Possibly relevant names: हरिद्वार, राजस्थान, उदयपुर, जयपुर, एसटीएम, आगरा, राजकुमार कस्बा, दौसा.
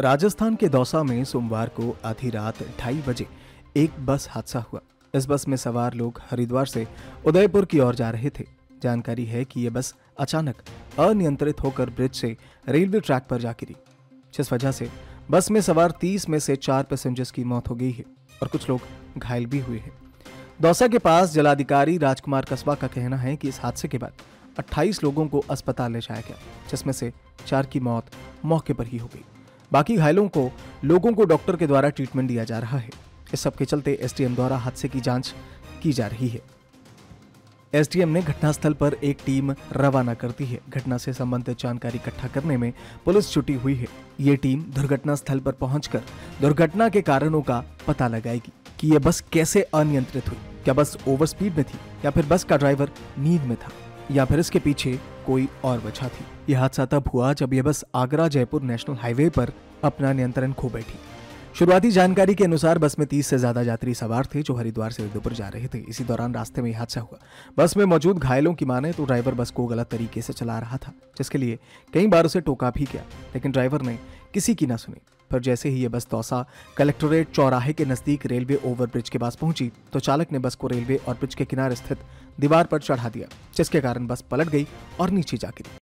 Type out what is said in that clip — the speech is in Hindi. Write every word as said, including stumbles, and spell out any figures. राजस्थान के दौसा में सोमवार को आधी रात ढाई बजे एक बस हादसा हुआ। इस बस में सवार लोग हरिद्वार से उदयपुर की ओर जा रहे थे। जानकारी है कि यह बस अचानक अनियंत्रित होकर ब्रिज से रेलवे ट्रैक पर जा गिरी, जिस वजह से बस में सवार तीस में से चार पैसेंजर्स की मौत हो गई है और कुछ लोग घायल भी हुए हैं। दौसा के पास जिलाधिकारी राजकुमार कस्बा का कहना है कि इस हादसे के बाद अट्ठाईस लोगों को अस्पताल ले जाया गया, जिसमें से चार की मौत मौके पर ही हो गई। बाकी घायलों को लोगों को डॉक्टर के द्वारा ट्रीटमेंट दिया जा रहा है। इस सब के चलते एसटीएम द्वारा हादसे की जांच की जा रही है। एसटीएम ने घटनास्थल पर एक टीम रवाना कर दी है। घटना से संबंधित जानकारी इकट्ठा करने में पुलिस जुटी हुई है। ये टीम दुर्घटना स्थल पर पहुंचकर दुर्घटना के कारणों का पता लगाएगी कि यह बस कैसे अनियंत्रित हुई। क्या बस ओवर स्पीड में थी, या फिर बस का ड्राइवर नींद में था, या फिर इसके पीछे कोई और वजह थी। यह हादसा तब हुआ जब यह बस आगरा जयपुर नेशनल हाईवे पर अपना नियंत्रण खो बैठी। शुरुआती जानकारी के अनुसार बस में तीस से ज्यादा यात्री सवार थे जो हरिद्वार से उदयपुर जा रहे थे। इसी दौरान रास्ते में यह हादसा हुआ। बस में मौजूद घायलों की माने तो ड्राइवर बस को गलत तरीके से चला रहा था, जिसके लिए कई बार उसे टोका भी गया, लेकिन ड्राइवर ने किसी की ना सुनी। पर जैसे ही यह बस दौसा कलेक्टोरेट चौराहे के नजदीक रेलवे ओवरब्रिज के पास पहुंची तो चालक ने बस को रेलवे और ब्रिज के किनारे स्थित दीवार पर चढ़ा दिया, जिसके कारण बस पलट गई और नीचे जा गिरी।